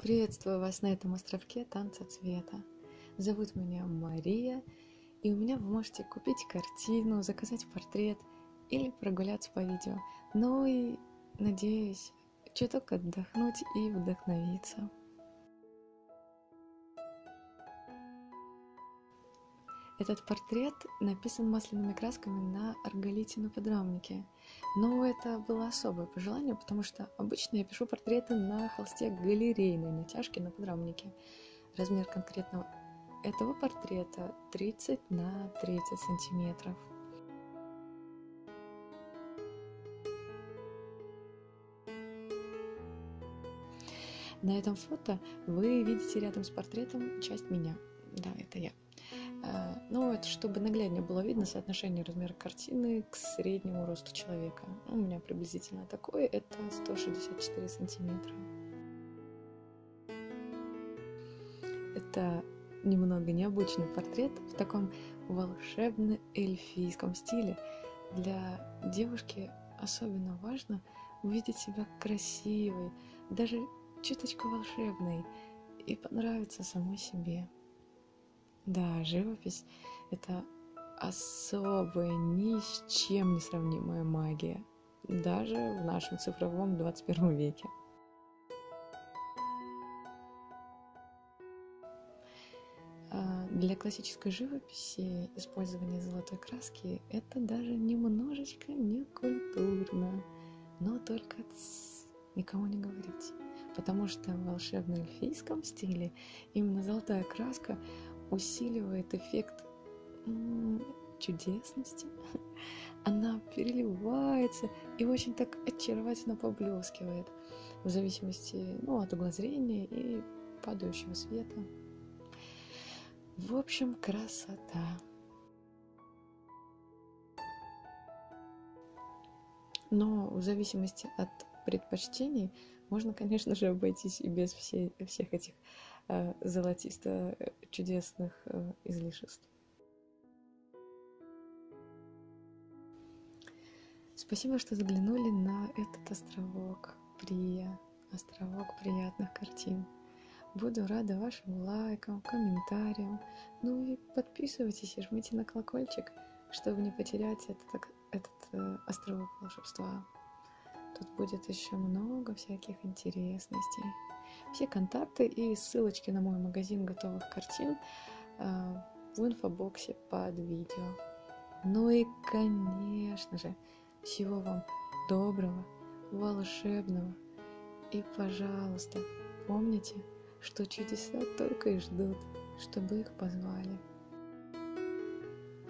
Приветствую вас на этом островке танца цвета. Зовут меня Мария, и у меня вы можете купить картину, заказать портрет или прогуляться по видео. Ну и, надеюсь, чуток отдохнуть и вдохновиться. Этот портрет написан масляными красками на арголите на подрамнике. Но это было особое пожелание, потому что обычно я пишу портреты на холсте галерейной натяжки на подрамнике. Размер конкретного этого портрета 30 на 30 сантиметров. На этом фото вы видите рядом с портретом часть меня. Да, это я. Ну, это чтобы нагляднее было видно соотношение размера картины к среднему росту человека. У меня приблизительно такое, это 164 сантиметра. Это немного необычный портрет в таком волшебно-эльфийском стиле. Для девушки особенно важно увидеть себя красивой, даже чуточку волшебной, и понравиться самой себе. Да, живопись — это особая, ни с чем не сравнимая магия, даже в нашем цифровом 21 веке. Для классической живописи использование золотой краски — это даже немножечко некультурно, но только никому не говорите, потому что в волшебно-эльфийском стиле именно золотая краска усиливает эффект чудесности. Она переливается и очень так очаровательно поблескивает в зависимости от угла зрения и падающего света. В общем, красота. Но в зависимости от предпочтений можно, конечно же, обойтись и без всех этих золотисто-чудесных излишеств. Спасибо, что заглянули на этот островок Прия, островок приятных картин. Буду рада вашим лайкам, комментариям. Ну и подписывайтесь и жмите на колокольчик, чтобы не потерять этот островок волшебства. Тут будет еще много всяких интересностей. Все контакты и ссылочки на мой магазин готовых картин в инфобоксе под видео. Ну и, конечно же, всего вам доброго, волшебного. И, пожалуйста, помните, что чудеса только и ждут, чтобы их позвали.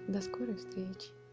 До скорой встречи!